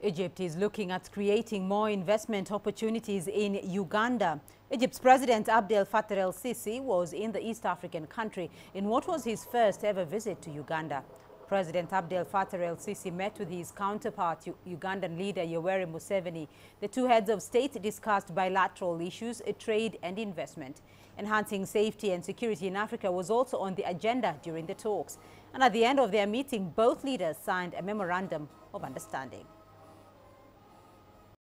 Egypt is looking at creating more investment opportunities in Uganda. Egypt's President Abdel Fattah el-Sisi was in the East African country in what was his first ever visit to Uganda. President Abdel Fattah el-Sisi met with his counterpart, Ugandan leader Yoweri Museveni. The two heads of state discussed bilateral issues, trade and investment. Enhancing safety and security in Africa was also on the agenda during the talks. And at the end of their meeting, both leaders signed a memorandum of understanding.